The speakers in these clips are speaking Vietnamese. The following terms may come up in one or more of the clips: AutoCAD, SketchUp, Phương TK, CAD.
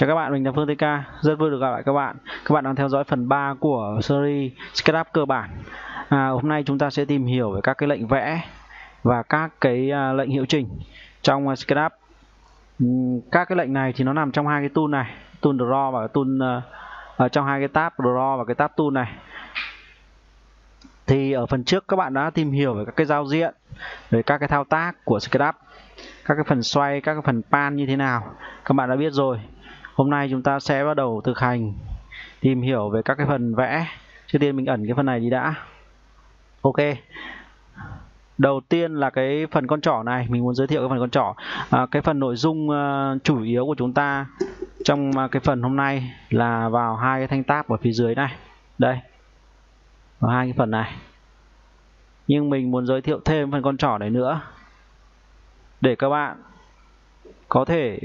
Chào các bạn, mình là Phương TK. Rất vui được gặp lại các bạn. Các bạn đang theo dõi phần 3 của series SketchUp cơ bản. Hôm nay chúng ta sẽ tìm hiểu về các cái lệnh vẽ và các cái lệnh hiệu chỉnh trong SketchUp. Các cái lệnh này thì nó nằm trong hai cái tool này, tool Draw và tool trong hai cái tab Draw và cái tab Tool này. Thì ở phần trước các bạn đã tìm hiểu về các cái giao diện, về các cái thao tác của SketchUp, các cái phần xoay, các cái phần pan như thế nào các bạn đã biết rồi. Hôm nay chúng ta sẽ bắt đầu thực hành tìm hiểu về các cái phần vẽ. Trước tiên mình ẩn cái phần này đi đã. Ok. Đầu tiên là cái phần con trỏ này, mình muốn giới thiệu cái phần con trỏ. Cái phần nội dung chủ yếu của chúng ta trong cái phần hôm nay là vào hai cái thanh tab ở phía dưới này. Đây. Vào hai cái phần này. Nhưng mình muốn giới thiệu thêm phần con trỏ này nữa để các bạn có thể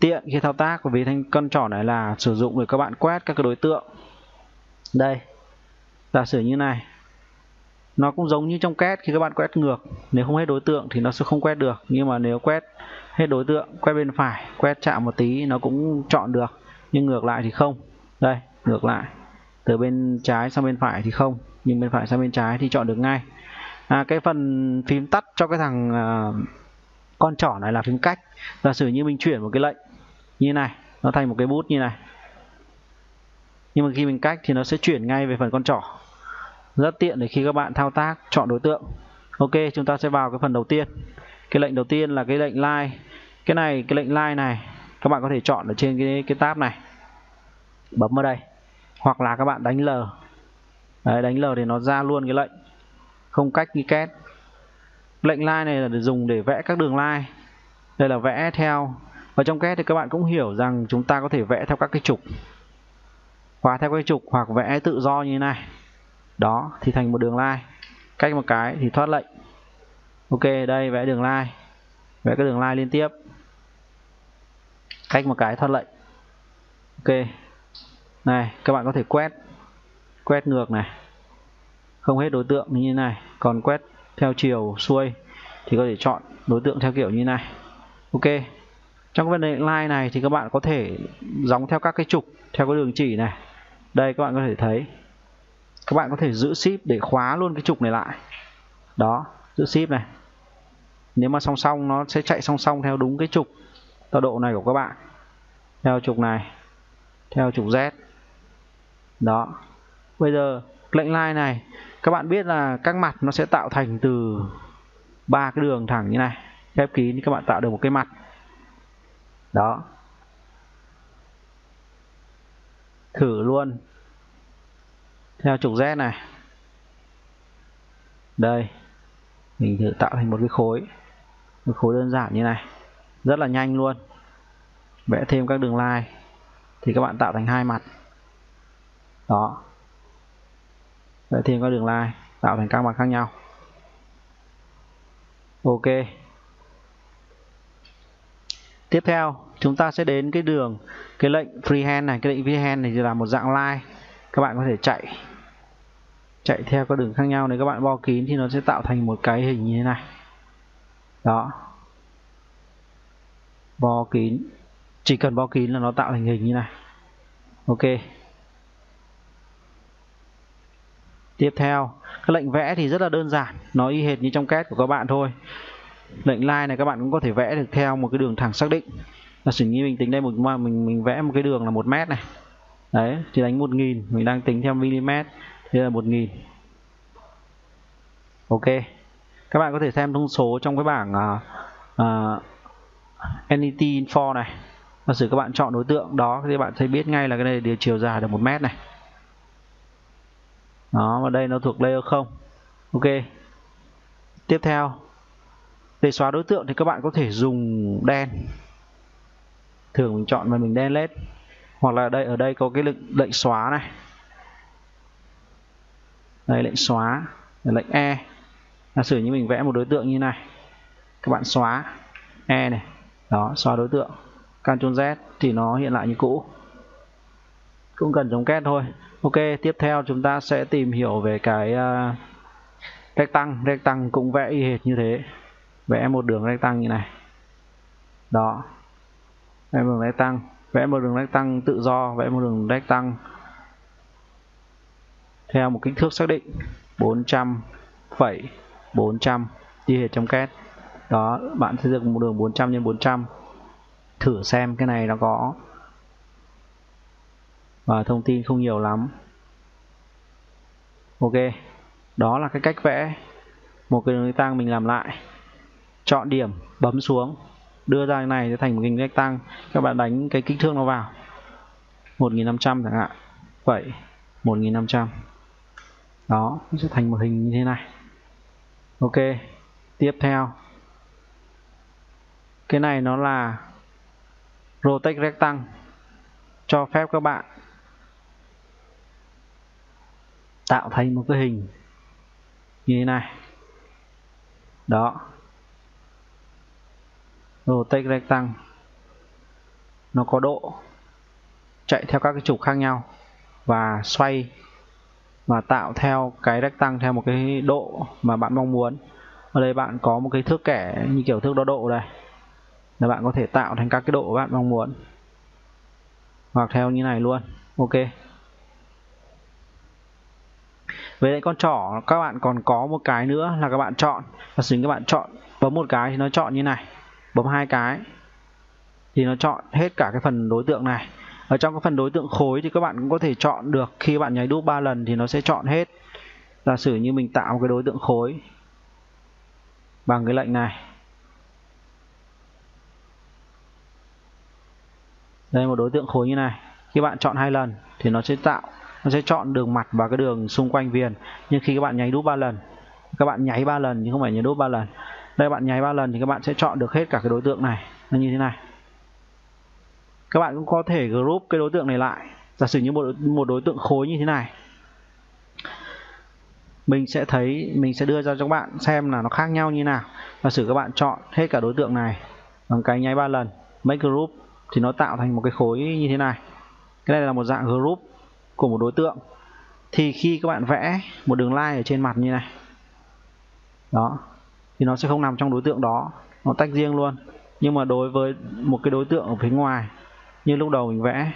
tiện khi thao tác, bởi vì thanh con trỏ này là sử dụng để các bạn quét các cái đối tượng. Đây, giả sử như này, nó cũng giống như trong CAD khi các bạn quét ngược. Nếu không hết đối tượng thì nó sẽ không quét được, nhưng mà nếu quét hết đối tượng, quét bên phải, quét chạm một tí nó cũng chọn được, nhưng ngược lại thì không. Đây, ngược lại từ bên trái sang bên phải thì không, nhưng bên phải sang bên trái thì chọn được ngay. Cái phần phím tắt cho cái thằng con trỏ này là phím cách. Giả sử như mình chuyển một cái lệnh như này, nó thành một cái bút như này, nhưng mà khi mình cách thì nó sẽ chuyển ngay về phần con trỏ, rất tiện để khi các bạn thao tác chọn đối tượng. Ok, chúng ta sẽ vào cái phần đầu tiên. Cái lệnh đầu tiên là cái lệnh line. Cái lệnh line này các bạn có thể chọn ở trên cái tab này, bấm vào đây, hoặc là các bạn đánh L. Đấy, đánh L thì nó ra luôn cái lệnh, không cách như CAD. Lệnh line này là để dùng để vẽ các đường line. Đây là vẽ theo, và trong CAD thì các bạn cũng hiểu rằng chúng ta có thể vẽ theo các cái trục, khóa theo cái trục, hoặc vẽ tự do như thế này. Đó, thì thành một đường line, cách một cái thì thoát lệnh. Ok, đây vẽ đường line, vẽ cái đường line liên tiếp, cách một cái thoát lệnh. Ok, này các bạn có thể quét ngược này, không hết đối tượng như thế này, còn quét theo chiều xuôi thì có thể chọn đối tượng theo kiểu như này. Ok, trong cái vấn đề line này thì các bạn có thể dòng theo các cái trục, theo cái đường chỉ này. Đây các bạn có thể thấy, các bạn có thể giữ shift để khóa luôn cái trục này lại. Đó, giữ shift này, nếu mà song song nó sẽ chạy song song theo đúng cái trục tọa độ này của các bạn, theo trục này, theo trục Z. Đó, bây giờ lệnh line này các bạn biết là các mặt nó sẽ tạo thành từ ba cái đường thẳng như này, khép kín thì các bạn tạo được một cái mặt. Đó, thử luôn theo trục Z này. Đây, mình thử tạo thành một cái khối, một khối đơn giản như này, rất là nhanh luôn. Vẽ thêm các đường line thì các bạn tạo thành hai mặt. Đó, vẽ thêm các đường line tạo thành các mặt khác nhau. Ok, tiếp theo chúng ta sẽ đến cái đường, cái lệnh freehand này. Cái lệnh freehand này là một dạng line, các bạn có thể chạy theo các đường khác nhau. Nếu các bạn bo kín thì nó sẽ tạo thành một cái hình như thế này. Đó, bo kín, chỉ cần bo kín là nó tạo thành hình như này. Ok, tiếp theo cái lệnh vẽ thì rất là đơn giản, nó y hệt như trong CAD của các bạn thôi. Lệnh line này các bạn cũng có thể vẽ được theo một cái đường thẳng xác định. Là sử như mình tính đây, mình vẽ một cái đường là 1 mét này. Đấy, thì đánh 1000, mình đang tính theo mm, thế là 1000. Ok, các bạn có thể xem thông số trong cái bảng NET Info này. Giả sử các bạn chọn đối tượng đó thì các bạn sẽ biết ngay là cái này đều chiều dài được 1 mét này. Đó, và đây nó thuộc layer 0. Ok, tiếp theo để xóa đối tượng thì các bạn có thể dùng đen, thường mình chọn và mình đen led, hoặc là đây, ở đây có cái lệnh xóa này. Đây, lệnh xóa là lệnh E. Giả sử như mình vẽ một đối tượng như này, các bạn xóa E này. Đó, xóa đối tượng, Ctrl Z thì nó hiện lại như cũ, cũng cần giống CAD thôi. Ok, tiếp theo chúng ta sẽ tìm hiểu về cái rectangle. Rectangle cũng vẽ y hệt như thế, vẽ một đường rectangle như này. Đó, vẽ một đường rectangle, Vẽ một đường lách tăng tự do, vẽ một đường lách tăng theo một kích thước xác định 400,400 như hệt trong CAD. Đó, bạn xây dựng một đường 400 x 400. Thử xem cái này nó có. Và thông tin không nhiều lắm. Ok, đó là cái cách vẽ một cái đường lách tăng. Mình làm lại, chọn điểm, bấm xuống, đưa ra cái này thành một hình lách tăng. Các bạn đánh cái kích thước nó vào 1500 chẳng hạn, vậy 1500. Đó, nó sẽ thành một hình như thế này. Ok, tiếp theo cái này nó là Rotate Rectangle, cho phép các bạn tạo thành một cái hình như thế này. Đó, Rotate Rectangle nó có độ chạy theo các cái trục khác nhau và xoay và tạo theo cái rectangle theo một cái độ mà bạn mong muốn. Ở đây bạn có một cái thước kẻ như kiểu thước đo độ đây, là bạn có thể tạo thành các cái độ bạn mong muốn, hoặc theo như này luôn. Ok, với lại con trỏ các bạn còn có một cái nữa là các bạn chọn, và chính các bạn chọn bấm một cái thì nó chọn như này, bấm hai cái thì nó chọn hết cả cái phần đối tượng này. Ở trong cái phần đối tượng khối thì các bạn cũng có thể chọn được, khi bạn nháy đúp 3 lần thì nó sẽ chọn hết. Giả sử như mình tạo một cái đối tượng khối bằng cái lệnh này. Đây, một đối tượng khối như này, khi bạn chọn 2 lần thì nó sẽ chọn đường mặt và cái đường xung quanh viền. Nhưng khi các bạn nháy đúp 3 lần, các bạn nháy 3 lần chứ không phải nháy đúp 3 lần. Đây, bạn nháy 3 lần thì các bạn sẽ chọn được hết cả cái đối tượng này, nó như thế này. Các bạn cũng có thể group cái đối tượng này lại. Giả sử như một đối tượng khối như thế này, mình sẽ đưa ra cho các bạn xem là nó khác nhau như nào. Giả sử các bạn chọn hết cả đối tượng này bằng cái nháy 3 lần, make group, thì nó tạo thành một cái khối như thế này. Cái này là một dạng group của một đối tượng. Thì khi các bạn vẽ một đường line ở trên mặt như này, đó, thì nó sẽ không nằm trong đối tượng đó, nó tách riêng luôn. Nhưng mà đối với một cái đối tượng ở phía ngoài như lúc đầu mình vẽ,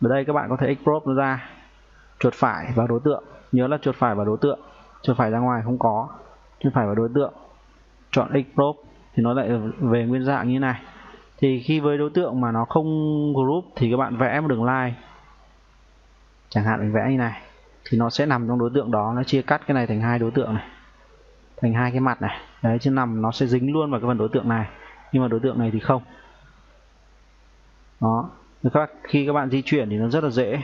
ở đây các bạn có thể export nó ra, chuột phải vào đối tượng, nhớ là chuột phải vào đối tượng, chuột phải ra ngoài không có, chuột phải vào đối tượng, chọn export thì nó lại về nguyên dạng như này. Thì khi với đối tượng mà nó không group thì các bạn vẽ một đường line, chẳng hạn mình vẽ như này, thì nó sẽ nằm trong đối tượng đó, nó chia cắt cái này thành hai đối tượng này, thành hai cái mặt này. Đấy, chứ nằm nó sẽ dính luôn vào cái phần đối tượng này, nhưng mà đối tượng này thì không. Đó, khi các bạn di chuyển thì nó rất là dễ.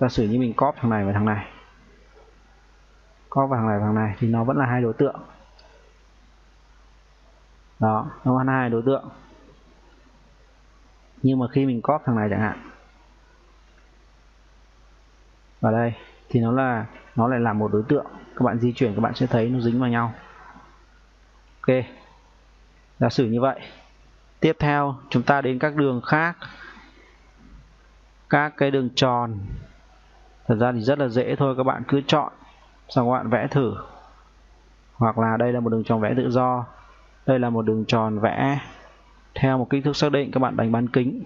Giả sử như mình copy thằng này và thằng này, copy vào thằng này và thằng này, thì nó vẫn là hai đối tượng. Đó, nó vẫn là hai đối tượng. Nhưng mà khi mình copy thằng này chẳng hạn vào đây thì nó lại là một đối tượng. Các bạn di chuyển các bạn sẽ thấy nó dính vào nhau. Ok, giả sử như vậy. Tiếp theo chúng ta đến các đường khác, các cái đường tròn. Thật ra thì rất là dễ thôi, các bạn cứ chọn xong các bạn vẽ thử. Hoặc là đây là một đường tròn vẽ tự do, đây là một đường tròn vẽ theo một kích thước xác định, các bạn đánh bán kính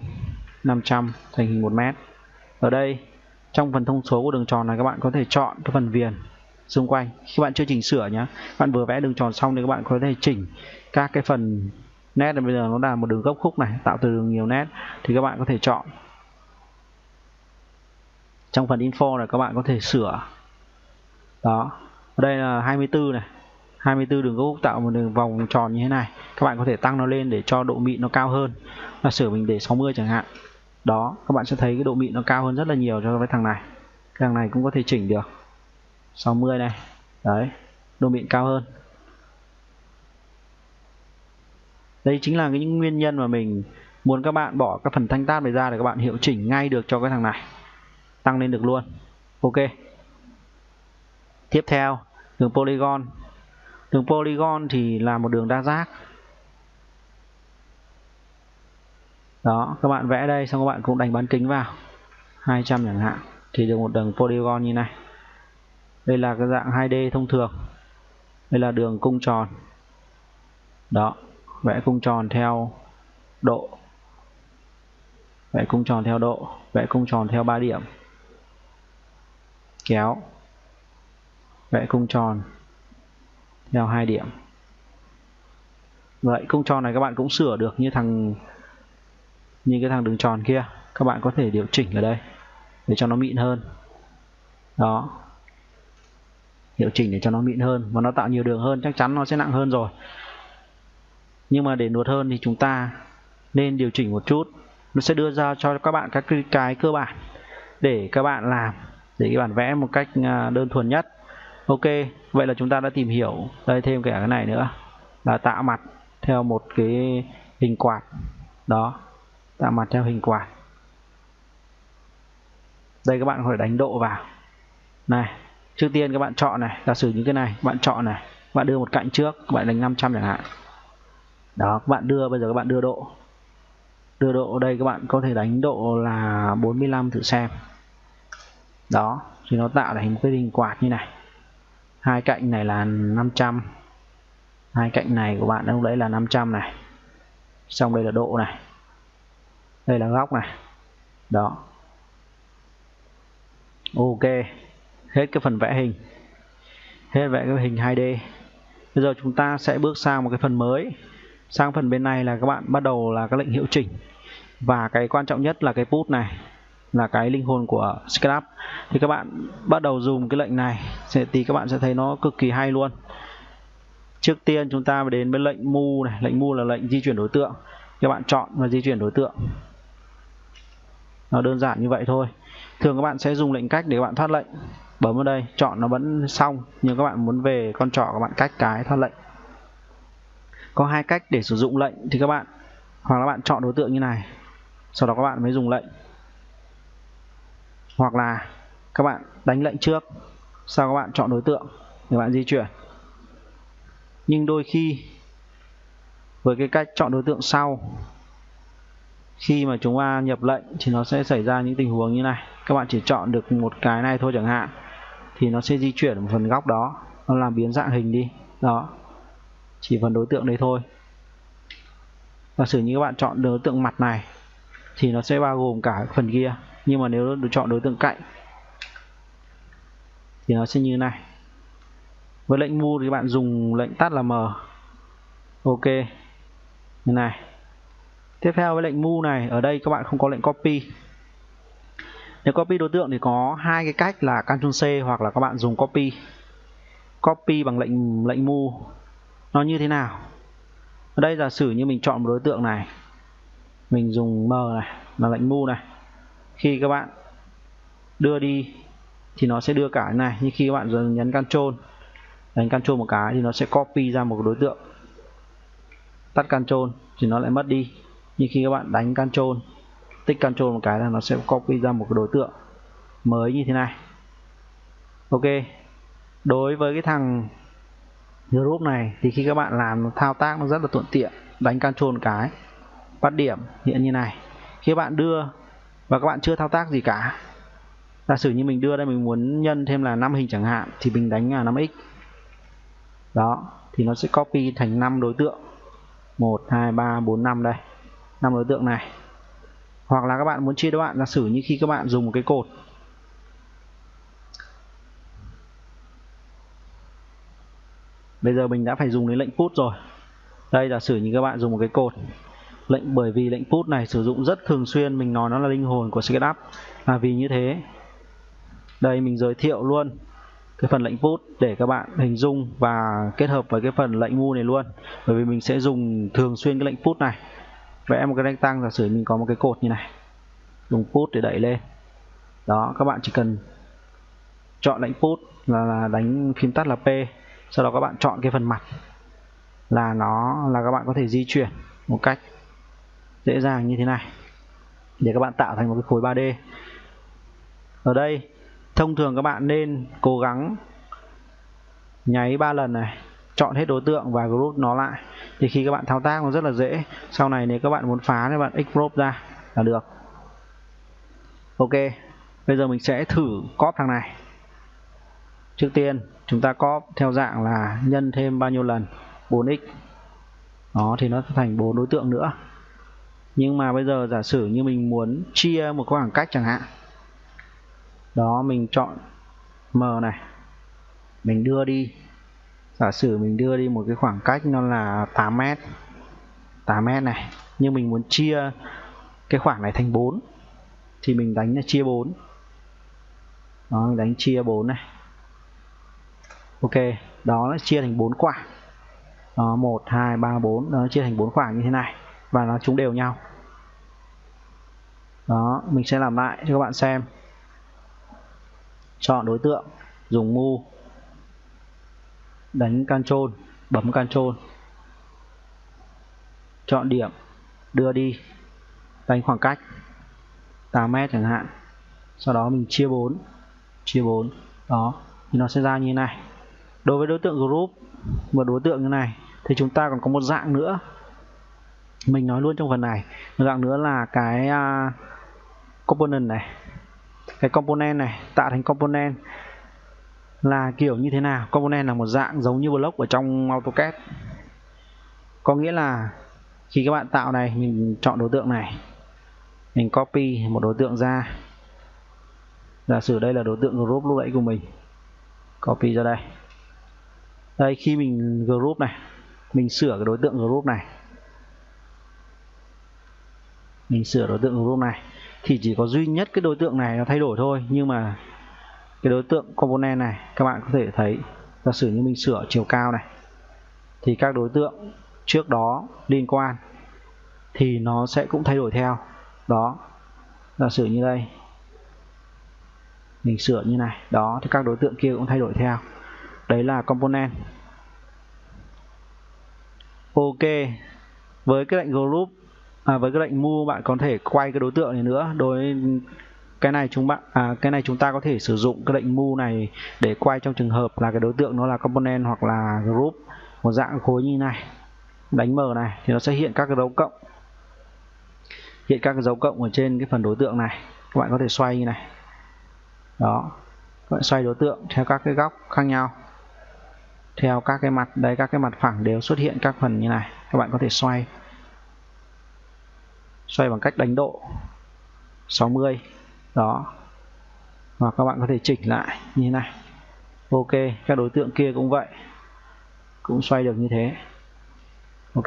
500 thành hình 1 mét. Ở đây trong phần thông số của đường tròn này các bạn có thể chọn cái phần viền xung quanh. Khi bạn chưa chỉnh sửa nhé, bạn vừa vẽ đường tròn xong thì các bạn có thể chỉnh các cái phần nét này. Bây giờ nó là một đường gốc khúc này, tạo từ đường nhiều nét, thì các bạn có thể chọn trong phần info này, các bạn có thể sửa. Đó, ở đây là 24 này, 24 đường gốc khúc tạo một đường vòng tròn như thế này. Các bạn có thể tăng nó lên để cho độ mịn nó cao hơn. Giả sử mình để 60 chẳng hạn. Đó, các bạn sẽ thấy cái độ mịn nó cao hơn rất là nhiều so với thằng này. Cái thằng này cũng có thể chỉnh được 60 này. Đấy, độ mịn cao hơn. Đây chính là những nguyên nhân mà mình muốn các bạn bỏ các phần thanh tát này ra để các bạn hiệu chỉnh ngay được cho cái thằng này, tăng lên được luôn. Ok, tiếp theo đường polygon. Đường polygon thì là một đường đa giác. Đó, các bạn vẽ đây xong các bạn cũng đánh bán kính vào 200 chẳng hạn, thì được một đường polygon như này. Đây là cái dạng 2D thông thường. Đây là đường cung tròn. Đó, vẽ cung tròn theo độ vẽ cung tròn theo độ, vẽ cung tròn theo 3 điểm, kéo, vẽ cung tròn theo 2 điểm. Vậy cung tròn này các bạn cũng sửa được như cái thằng đường tròn kia, các bạn có thể điều chỉnh ở đây để cho nó mịn hơn. Đó, điều chỉnh để cho nó mịn hơn và nó tạo nhiều đường hơn, chắc chắn nó sẽ nặng hơn rồi. Nhưng mà để nuột hơn thì chúng ta nên điều chỉnh một chút. Nó sẽ đưa ra cho các bạn các cái cơ bản để các bạn làm, để các bạn vẽ một cách đơn thuần nhất. Ok, vậy là chúng ta đã tìm hiểu. Đây, thêm cả cái này nữa là tạo mặt theo một cái hình quạt. Đó, tạo mặt theo hình quạt. Đây, các bạn có thể đánh độ vào. Này, trước tiên các bạn chọn này, giả sử như cái này, bạn chọn này, bạn đưa một cạnh trước, các bạn đánh 500 chẳng hạn. Đó, các bạn đưa, bây giờ các bạn đưa độ. Đưa độ đây các bạn có thể đánh độ là 45 thử xem. Đó, thì nó tạo thành một cái hình quạt như này. Hai cạnh này là 500. Hai cạnh này của bạn lúc đấy là 500 này. Xong đây là độ này. Đây là góc này. Đó. Ok, hết cái phần vẽ hình. Hết vẽ cái hình 2D. Bây giờ chúng ta sẽ bước sang một cái phần mới. Sang phần bên này là các bạn bắt đầu là các lệnh hiệu chỉnh. Và cái quan trọng nhất là cái put này, là cái linh hồn của SketchUp. Thì các bạn bắt đầu dùng cái lệnh này thì các bạn sẽ thấy nó cực kỳ hay luôn. Trước tiên chúng ta đến với lệnh move này. Lệnh move là lệnh di chuyển đối tượng. Các bạn chọn và di chuyển đối tượng. Nó đơn giản như vậy thôi. Thường các bạn sẽ dùng lệnh cách để các bạn thoát lệnh. Bấm vào đây, chọn nó vẫn xong. Nhưng các bạn muốn về con trỏ, các bạn cách cái thoát lệnh. Có hai cách để sử dụng lệnh, thì các bạn hoặc là các bạn chọn đối tượng như này, sau đó các bạn mới dùng lệnh, hoặc là các bạn đánh lệnh trước, sau các bạn chọn đối tượng để bạn di chuyển. Nhưng đôi khi với cái cách chọn đối tượng sau, khi mà chúng ta nhập lệnh thì nó sẽ xảy ra những tình huống như này. Các bạn chỉ chọn được một cái này thôi chẳng hạn, thì nó sẽ di chuyển một phần góc đó, nó làm biến dạng hình đi. Đó, chỉ phần đối tượng đấy thôi. Giả sử như các bạn chọn đối tượng mặt này thì nó sẽ bao gồm cả phần kia. Nhưng mà nếu được chọn đối tượng cạnh thì nó sẽ như này. Với lệnh move thì bạn dùng lệnh tắt là M. Ok, như này. Tiếp theo với lệnh move này, ở đây các bạn không có lệnh copy. Nếu copy đối tượng thì có hai cái cách là Ctrl C hoặc là các bạn dùng copy. Copy bằng lệnh move. Nó như thế nào? Ở đây giả sử như mình chọn một đối tượng này, mình dùng M này là lệnh move này. Khi các bạn đưa đi thì nó sẽ đưa cả cái này. Nhưng khi các bạn nhấn Ctrl, đánh Ctrl một cái thì nó sẽ copy ra một đối tượng. Tắt Ctrl thì nó lại mất đi. Nhưng khi các bạn đánh Ctrl, tích Ctrl một cái là nó sẽ copy ra một cái đối tượng mới như thế này. Ok, đối với cái thằng group này thì khi các bạn làm thao tác nó rất là thuận tiện. Đánh Ctrl một cái, bắt điểm hiện như này. Khi bạn đưa và các bạn chưa thao tác gì cả, giả sử như mình đưa đây, mình muốn nhân thêm là 5 hình chẳng hạn, thì mình đánh là 5x. Đó, thì nó sẽ copy thành 5 đối tượng, 1, 2, 3, 4, 5 đây, 5 đối tượng này. Hoặc là các bạn muốn chia đoạn, giả sử như khi các bạn dùng một cái cột, bây giờ mình đã phải dùng đến lệnh put rồi. Đây, giả sử như các bạn dùng một cái cột lệnh, bởi vì lệnh put này sử dụng rất thường xuyên, mình nói nó là linh hồn của SketchUp là vì như thế. Đây, mình giới thiệu luôn cái phần lệnh put để các bạn hình dung và kết hợp với cái phần lệnh move này luôn, bởi vì mình sẽ dùng thường xuyên cái lệnh put này. Vẽ một cái rectangle, giả sử mình có một cái cột như này, dùng put để đẩy lên. Đó, các bạn chỉ cần chọn lệnh put là đánh phím tắt là P, sau đó các bạn chọn cái phần mặt là nó là các bạn có thể di chuyển một cách dễ dàng như thế này để các bạn tạo thành một cái khối 3D. Ở đây thông thường các bạn nên cố gắng nháy 3 lần này, chọn hết đối tượng và group nó lại, thì khi các bạn thao tác nó rất là dễ. Sau này nếu các bạn muốn phá thì bạn X-group ra là được. Ok, bây giờ mình sẽ thử copy thằng này. Trước tiên chúng ta copy theo dạng là nhân thêm bao nhiêu lần, 4x. Đó, thì nó thành 4 đối tượng nữa. Nhưng mà bây giờ giả sử như mình muốn chia một khoảng cách chẳng hạn. Đó, mình chọn M này. Mình đưa đi. Giả sử mình đưa đi một cái khoảng cách nó là 8m. 8m này. Nhưng mình muốn chia cái khoảng này thành 4. Thì mình đánh là chia 4. Đó, mình đánh chia 4 này. Ok, đó là chia thành 4 khoảng. Đó, 1, 2, 3, 4. Đó, chia thành 4 khoảng như thế này. Và nó chúng đều nhau. Đó, mình sẽ làm lại cho các bạn xem. Chọn đối tượng, dùng mu, đánh Ctrl, bấm Ctrl, chọn điểm, đưa đi, đánh khoảng cách 8m chẳng hạn. Sau đó mình chia 4. Chia 4. Đó, thì nó sẽ ra như thế này. Đối với đối tượng group, một đối tượng như này, thì chúng ta còn có một dạng nữa. Mình nói luôn trong phần này. Một dạng nữa là cái component này. Cái component này, tạo thành component là kiểu như thế nào? Component là một dạng giống như block ở trong AutoCAD. Có nghĩa là khi các bạn tạo này, mình chọn đối tượng này, mình copy một đối tượng ra. Giả sử đây là đối tượng group lúc nãy của mình. Copy ra đây. Đây, khi mình group này, mình sửa cái đối tượng group này. Mình sửa đối tượng group này thì chỉ có duy nhất cái đối tượng này nó thay đổi thôi. Nhưng mà cái đối tượng component này, các bạn có thể thấy, giả sử như mình sửa chiều cao này, thì các đối tượng trước đó liên quan thì nó sẽ cũng thay đổi theo. Đó, giả sử như đây, mình sửa như này. Đó, thì các đối tượng kia cũng thay đổi theo. Đấy là component. Ok, với cái lệnh group, với cái lệnh move, bạn có thể quay cái đối tượng này nữa. Đối cái này chúng ta có thể sử dụng cái lệnh move này để quay trong trường hợp là cái đối tượng nó là component hoặc là group, một dạng khối như này. Đánh mở này thì nó sẽ hiện các cái dấu cộng. Hiện các cái dấu cộng ở trên cái phần đối tượng này. Các bạn có thể xoay như này. Đó, các bạn xoay đối tượng theo các cái góc khác nhau. Theo các cái mặt, đây các cái mặt phẳng đều xuất hiện các phần như này. Các bạn có thể xoay. Xoay bằng cách đánh độ 60. Đó. Và các bạn có thể chỉnh lại như thế này. Ok, các đối tượng kia cũng vậy. Cũng xoay được như thế. Ok.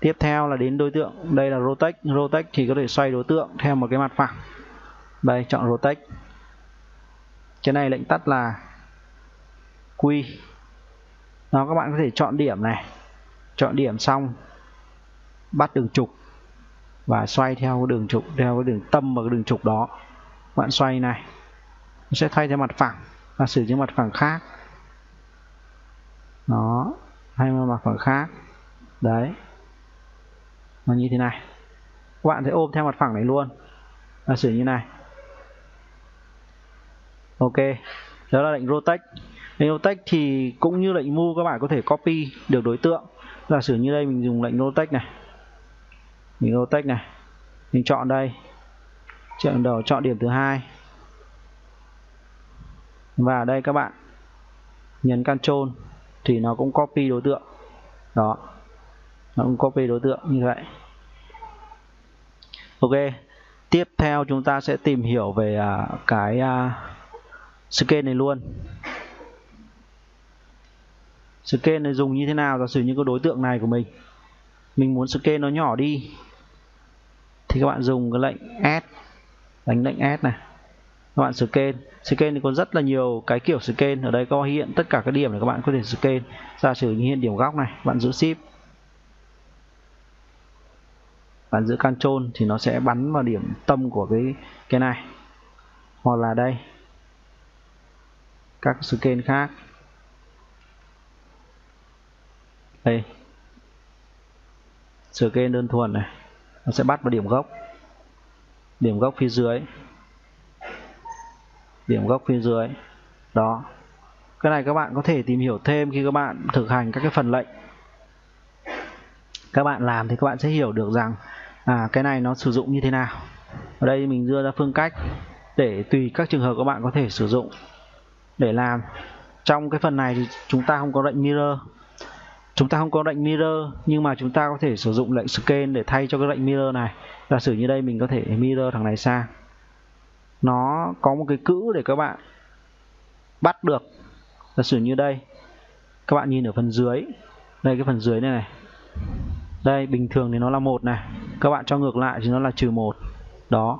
Tiếp theo là đến đối tượng, đây là rotate. Rotate thì có thể xoay đối tượng theo một cái mặt phẳng. Đây, chọn rotate. Cái này lệnh tắt là Q. Đó, các bạn có thể chọn điểm này. Chọn điểm xong bắt đường trục và xoay theo đường trục, theo cái đường tâm và cái đường trục đó. Bạn xoay này, nó sẽ thay theo mặt phẳng, và sử dụng mặt phẳng khác. Nó hay mặt phẳng khác. Đấy. Nó như thế này. Các bạn sẽ ôm theo mặt phẳng này luôn. Và sử như này. Ok. Đó là lệnh rotate. Lệnh rotate thì cũng như lệnh move, các bạn có thể copy được đối tượng. Giả sử như đây mình dùng lệnh rotate này. Mình rotate này. Mình chọn đây. Chọn đầu, chọn điểm thứ 2. Và ở đây các bạn nhấn Ctrl thì nó cũng copy đối tượng. Đó. Nó cũng copy đối tượng như vậy. Ok. Tiếp theo chúng ta sẽ tìm hiểu về cái scale này luôn. Scale này dùng như thế nào? Giả sử như cái đối tượng này của mình, mình muốn scale nó nhỏ đi, thì các bạn dùng cái lệnh add. Đánh lệnh add này. Các bạn scale. Scale thì có rất là nhiều cái kiểu scale. Ở đây có hiện tất cả các điểm để các bạn có thể scale. Giả sử như hiện điểm góc này, bạn giữ shift, bạn giữ Ctrl thì nó sẽ bắn vào điểm tâm của cái này. Hoặc là đây, các scale khác. Đây, scale đơn thuần này, nó sẽ bắt vào điểm gốc. Điểm gốc phía dưới. Điểm gốc phía dưới. Đó. Cái này các bạn có thể tìm hiểu thêm khi các bạn thực hành các cái phần lệnh. Các bạn làm thì các bạn sẽ hiểu được rằng cái này nó sử dụng như thế nào. Ở đây mình đưa ra phương cách để tùy các trường hợp các bạn có thể sử dụng để làm. Trong cái phần này thì chúng ta không có lệnh mirror. Chúng ta không có lệnh mirror nhưng mà chúng ta có thể sử dụng lệnh scale để thay cho cái lệnh mirror này. Giả sử như đây mình có thể mirror thằng này sang. Nó có một cái cữ để các bạn bắt được. Giả sử như đây, các bạn nhìn ở phần dưới. Đây, cái phần dưới này này. Đây, bình thường thì nó là 1 này. Các bạn cho ngược lại thì nó là -1. Đó,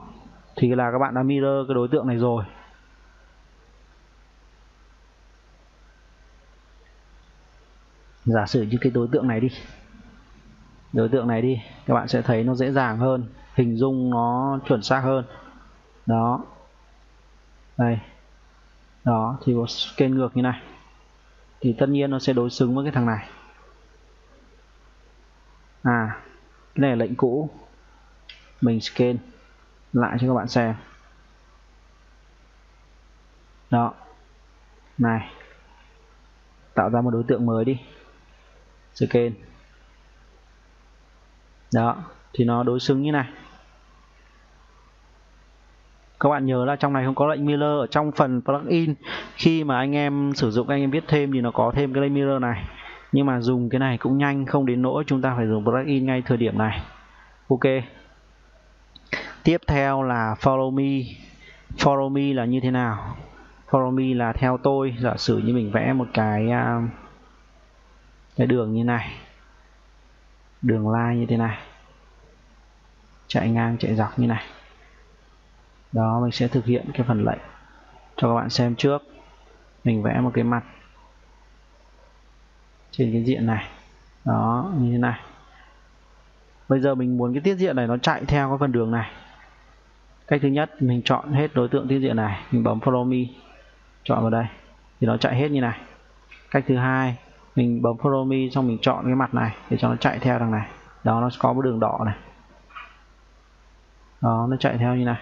thì là các bạn đã mirror cái đối tượng này rồi. Giả sử như cái đối tượng này đi. Đối tượng này đi, các bạn sẽ thấy nó dễ dàng hơn, hình dung nó chuẩn xác hơn. Đó. Đây. Đó, thì có scale ngược như này. Thì tất nhiên nó sẽ đối xứng với cái thằng này. À, cái này là lệnh cũ. Mình scale lại cho các bạn xem. Đó. Này. Tạo ra một đối tượng mới đi. Scale. Đó, thì nó đối xứng như này. Các bạn nhớ là trong này không có lệnh mirror. Ở trong phần plugin, khi mà anh em sử dụng, anh em viết thêm thì nó có thêm cái lệnh mirror này. Nhưng mà dùng cái này cũng nhanh, không đến nỗi chúng ta phải dùng plugin ngay thời điểm này. Ok. Tiếp theo là follow me. Follow me là như thế nào? Follow me là theo tôi. Giả sử như mình vẽ một cái đường như này, đường line như thế này, chạy ngang chạy dọc như này. Đó, mình sẽ thực hiện cái phần lệnh cho các bạn xem trước. Mình vẽ một cái mặt trên cái diện này. Đó, như thế này. Bây giờ mình muốn cái tiết diện này nó chạy theo cái phần đường này. Cách thứ nhất, mình chọn hết đối tượng tiết diện này, mình bấm follow me, chọn vào đây thì nó chạy hết như này. Cách thứ hai, mình bấm follow me xong mình chọn cái mặt này để cho nó chạy theo đằng này. Đó, nó có một đường đỏ này. Đó, nó chạy theo như này.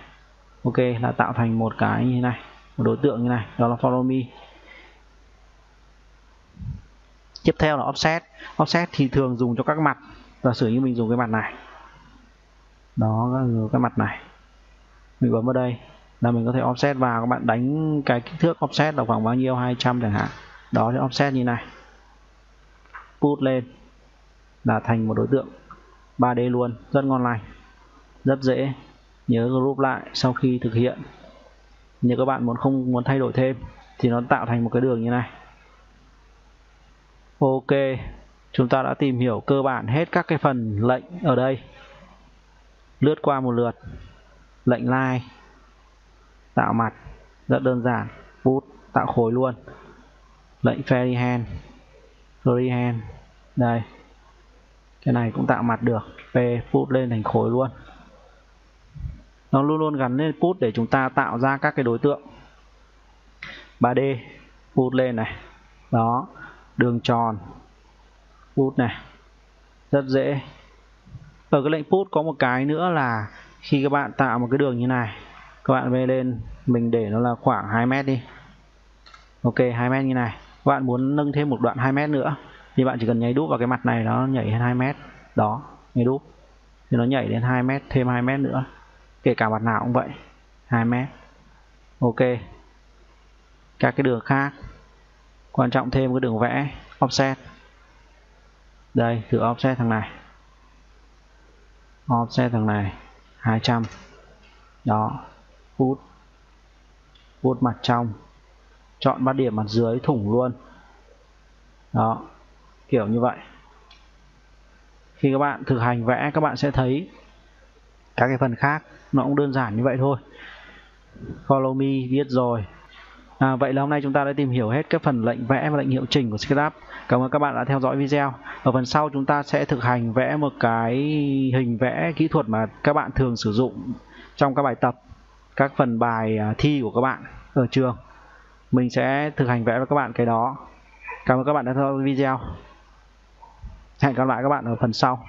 Ok, là tạo thành một cái như thế này, một đối tượng như này, đó là follow me. Tiếp theo là offset. Offset thì thường dùng cho các mặt. Giả sử như mình dùng cái mặt này. Đó, cái mặt này. Mình bấm vào đây là mình có thể offset vào. Các bạn đánh cái kích thước offset là khoảng bao nhiêu, 200 chẳng hạn. Đó, thì offset như này. Put lên là thành một đối tượng 3D luôn, rất ngon lành, rất dễ. Nhớ group lại sau khi thực hiện. Nếu các bạn không muốn thay đổi thêm thì nó tạo thành một cái đường như này. Ok, chúng ta đã tìm hiểu cơ bản hết các cái phần lệnh ở đây. Lướt qua một lượt. Lệnh line, tạo mặt, rất đơn giản. Bút, tạo khối luôn. Lệnh freehand, đây. Cái này cũng tạo mặt được. Put lên thành khối luôn. Nó luôn luôn gắn lên put để chúng ta tạo ra các cái đối tượng 3D. Put lên này. Đó, đường tròn. Put này. Rất dễ. Ở cái lệnh put có một cái nữa là khi các bạn tạo một cái đường như này, các bạn vẽ lên, mình để nó là khoảng 2m đi. Ok, 2m như này. Các bạn muốn nâng thêm một đoạn 2m nữa thì bạn chỉ cần nháy đúp vào cái mặt này, nó nhảy lên 2m. Đó, nháy đúp thì nó nhảy đến 2m, thêm 2m nữa. Kể cả mặt nào cũng vậy, 2m. Ok. Các cái đường khác. Quan trọng thêm cái đường vẽ. Offset. Đây, thử offset thằng này. Offset thằng này 200. Đó. Put. Put mặt trong. Chọn bắt điểm mặt dưới, thủng luôn. Đó. Kiểu như vậy. Khi các bạn thực hành vẽ, các bạn sẽ thấy các cái phần khác nó cũng đơn giản như vậy thôi. Follow me biết rồi. Vậy là hôm nay chúng ta đã tìm hiểu hết các phần lệnh vẽ và lệnh hiệu chỉnh của SketchUp. Cảm ơn các bạn đã theo dõi video. Ở phần sau chúng ta sẽ thực hành vẽ một cái hình vẽ kỹ thuật mà các bạn thường sử dụng trong các bài tập, các phần bài thi của các bạn ở trường. Mình sẽ thực hành vẽ với các bạn cái đó. Cảm ơn các bạn đã theo dõi video. Hẹn gặp lại các bạn ở phần sau.